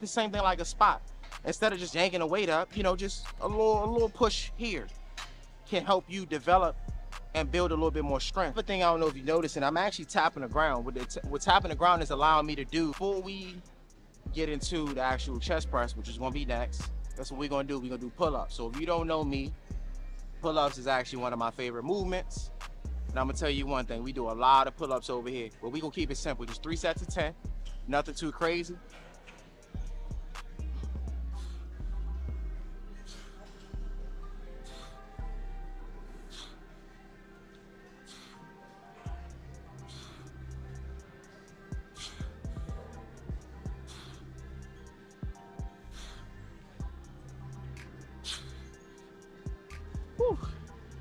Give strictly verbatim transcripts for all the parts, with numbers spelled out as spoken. the same thing like a spot. Instead of just yanking a weight up, you know, just a little, a little push here can help you develop and build a little bit more strength. Another thing I don't know if you noticed, and I'm actually tapping the ground. What, the what tapping the ground is allowing me to do before we get into the actual chest press, which is gonna be next. That's what we're gonna do, we're gonna do pull-ups. So if you don't know me, pull-ups is actually one of my favorite movements. And I'm gonna tell you one thing, we do a lot of pull-ups over here, but we gonna keep it simple, just three sets of ten, nothing too crazy.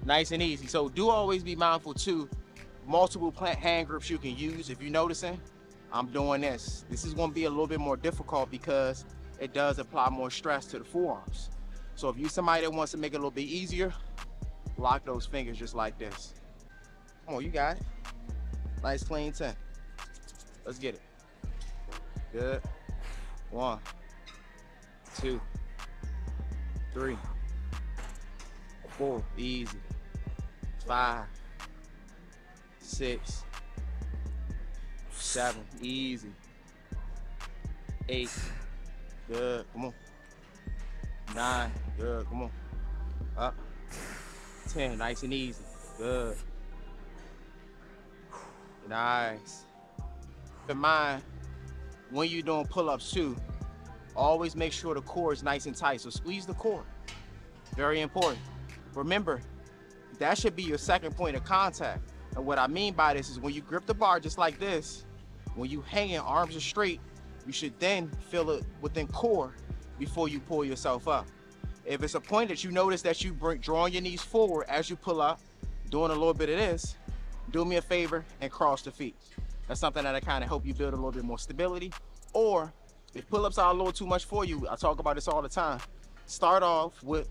Nice and easy. So do always be mindful too, multiple plant hand grips you can use. If you're noticing, I'm doing this. This is gonna be a little bit more difficult because it does apply more stress to the forearms. So if you're somebody that wants to make it a little bit easier, lock those fingers just like this. Come on, you got it. Nice clean ten. Let's get it. Good. One, two, three, four, easy. Five, six, seven, easy. Eight, good, come on. Nine, good, come on. Up, ten, nice and easy, good. Nice. Keep in mind, when you're doing pull-ups too, always make sure the core is nice and tight, so squeeze the core, very important. Remember, that should be your second point of contact. And what I mean by this is when you grip the bar just like this, when you hanging, arms are straight, you should then feel it within core before you pull yourself up. If it's a point that you notice that you bring, drawing your knees forward as you pull up, doing a little bit of this, do me a favor and cross the feet. That's something that'll kind of help you build a little bit more stability. Or if pull-ups are a little too much for you, I talk about this all the time, start off with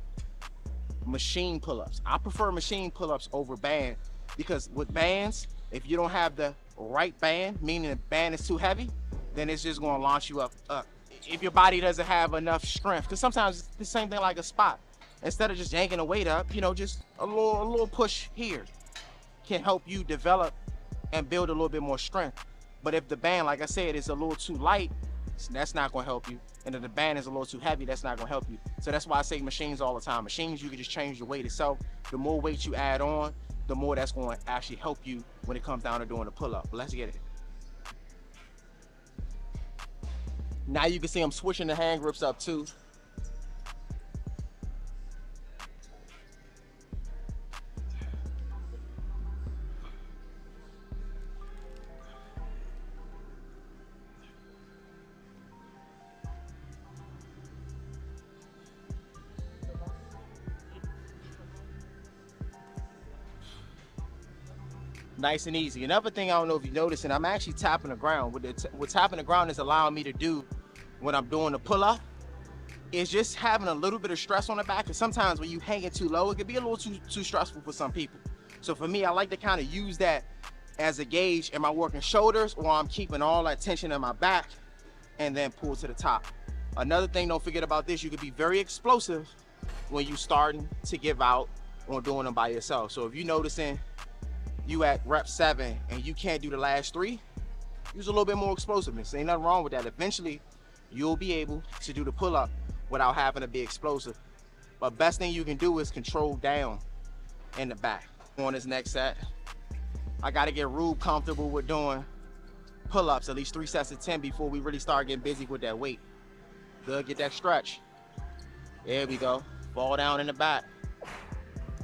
machine pull-ups. I prefer machine pull-ups over band because with bands, if you don't have the right band, meaning the band is too heavy, then it's just gonna launch you up. up. If your body doesn't have enough strength, because sometimes it's the same thing like a spot. Instead of just yanking the weight up, you know, just a little, a little push here can help you develop and build a little bit more strength. But if the band, like I said, is a little too light, that's not gonna help you. And if the band is a little too heavy, that's not gonna help you. So that's why I say machines all the time. Machines, you can just change the weight itself. The more weight you add on, the more that's gonna actually help you when it comes down to doing a pull-up. Let's get it. Now you can see I'm switching the hand grips up too. Nice and easy. Another thing I don't know if you noticed, and I'm actually tapping the ground. What, the what tapping the ground is allowing me to do when I'm doing the pull-up is just having a little bit of stress on the back. And sometimes when you hang it too low, it can be a little too, too stressful for some people. So for me, I like to kind of use that as a gauge. Am I working shoulders or I'm keeping all that tension in my back and then pull to the top? Another thing, don't forget about this, you can be very explosive when you're starting to give out on doing them by yourself. So if you're noticing, you at rep seven and you can't do the last three, use a little bit more explosiveness. Ain't nothing wrong with that. Eventually, you'll be able to do the pull-up without having to be explosive. But best thing you can do is control down in the back. On this next set, I gotta get Rube comfortable with doing pull-ups, at least three sets of ten before we really start getting busy with that weight. Good, get that stretch. There we go, fall down in the back.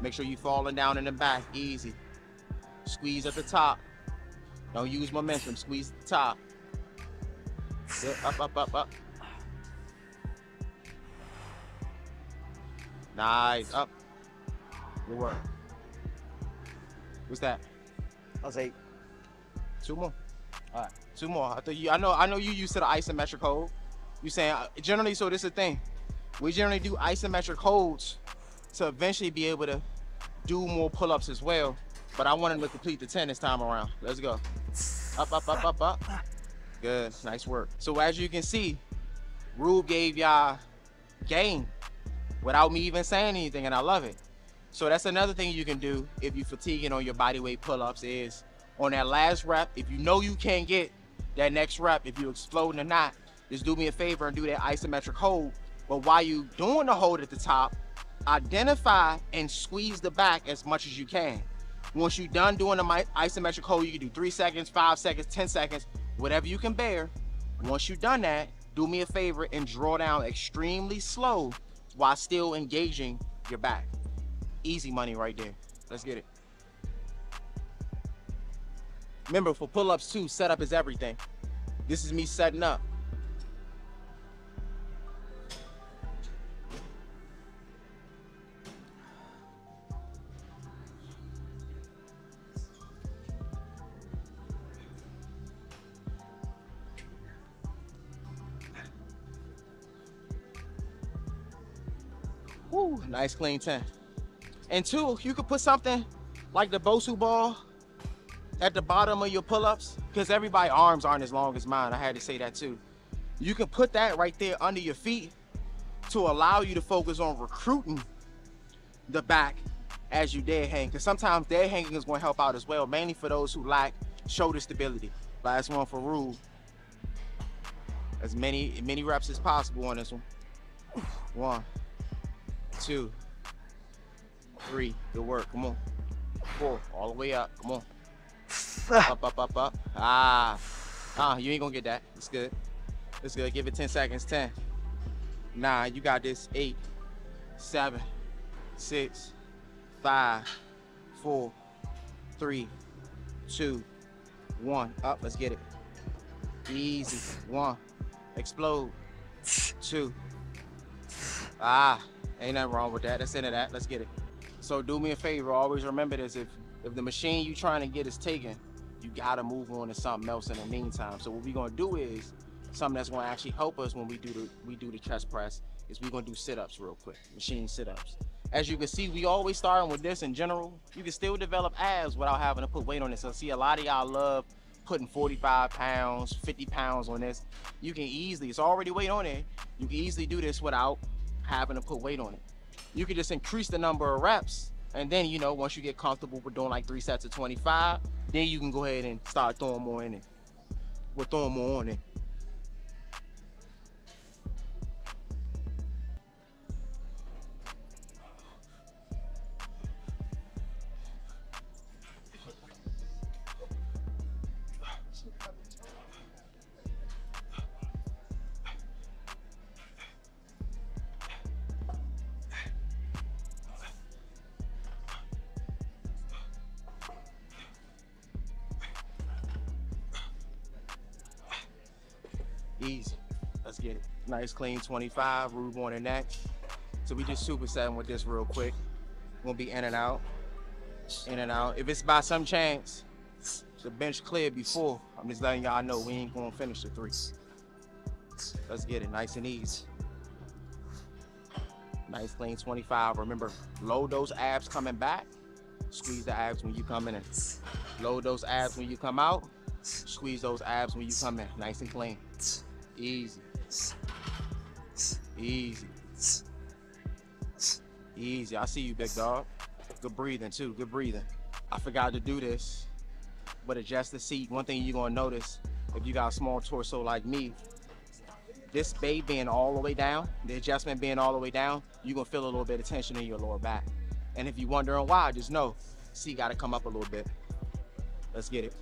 Make sure you falling down in the back, easy. Squeeze at the top. Don't use momentum. Squeeze at the top. Good. Up, up, up, up. Nice. Up. Good work. What's that? That was eight. Two more. All right. Two more. I thought you. I know. I know you used to the isometric hold. You saying generally. So this is the thing. We generally do isometric holds to eventually be able to do more pull-ups as well. But I wanted to complete the ten this time around. Let's go. Up, up, up, up, up. Good, nice work. So as you can see, Rube gave y'all game without me even saying anything, and I love it. So that's another thing you can do if you're fatiguing on your body weight pull-ups is on that last rep, if you know you can't get that next rep, if you're exploding or not, just do me a favor and do that isometric hold. But while you doing the hold at the top, identify and squeeze the back as much as you can. Once you're done doing the isometric hold, you can do three seconds, five seconds, ten seconds, whatever you can bear. Once you've done that, do me a favor and draw down extremely slow while still engaging your back. Easy money right there. Let's get it. Remember, for pull-ups too, setup is everything. This is me setting up. Woo, nice clean ten. And two, you could put something like the Bosu ball at the bottom of your pull-ups, because everybody's arms aren't as long as mine. I had to say that too. You can put that right there under your feet to allow you to focus on recruiting the back as you dead hang, because sometimes dead hanging is going to help out as well, mainly for those who lack shoulder stability. Last one for Rube. As many, many reps as possible on this one. One, two, three, good work, come on. Four, all the way up, come on. Up, up, up, up. Ah, ah, you ain't gonna get that. It's good. It's good. Give it ten seconds. ten. Nine. You got this. Eight, seven, six, five, four, three, two, one. Up. Let's get it. Easy. One. Explode. Two. Ah, ain't nothing wrong with that. That's into that. Let's get it. So do me a favor. Always remember this. If If the machine you're trying to get is taken, you gotta move on to something else in the meantime. So what we're gonna do is something that's gonna actually help us when we do the we do the chest press is we're gonna do sit-ups real quick, machine sit-ups. As you can see, we always starting with this in general. You can still develop abs without having to put weight on it. So see, a lot of y'all love putting forty-five pounds, fifty pounds on this. You can easily, it's already weight on it. You can easily do this without having to put weight on it. You can just increase the number of reps. And then, you know, once you get comfortable with doing like three sets of twenty-five, then you can go ahead and start throwing more in it. We're throwing more on it. Easy. Let's get it. Nice clean twenty-five, Rube on the neck. So we just supersetting with this real quick. We'll be in and out, in and out. If it's by some chance the bench cleared before, I'm just letting y'all know we ain't gonna finish the three. Let's get it, nice and easy. Nice clean twenty-five. Remember, load those abs coming back. Squeeze the abs when you come in. Load those abs when you come out. Squeeze those abs when you come in. Nice and clean. Easy. Easy. Easy. I see you, big dog. Good breathing, too. Good breathing. I forgot to do this, but adjust the seat. One thing you're going to notice, if you got a small torso like me, this babe being all the way down, the adjustment being all the way down, you're going to feel a little bit of tension in your lower back. And if you're wondering why, just know, seat got to come up a little bit. Let's get it.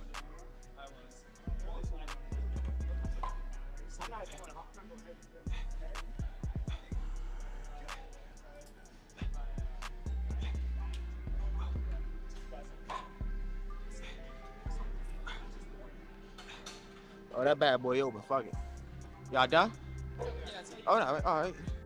Oh, that bad boy over. Fuck it. Y'all done? Yeah, oh, no. All right.